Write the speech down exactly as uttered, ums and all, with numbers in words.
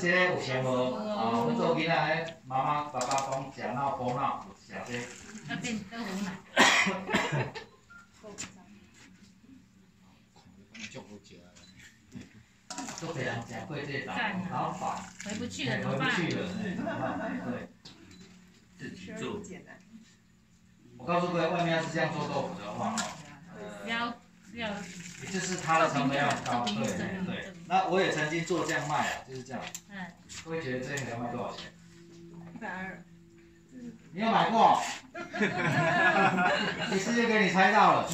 这个有啥无？啊，阮做囡仔咧，妈妈爸爸讲食脑补脑，食这。那变豆腐奶。足好食。都给人食过这档，老板。回不去了，回不去了。对。自己做。我告诉各位，外面要是这样做豆腐的话，呃。 就是它的成本要很高，对对。那我也曾经做这样卖啊，就是这样。嗯。各位觉得这个要卖多少钱？一百二。你有买过？你直接给你猜到了。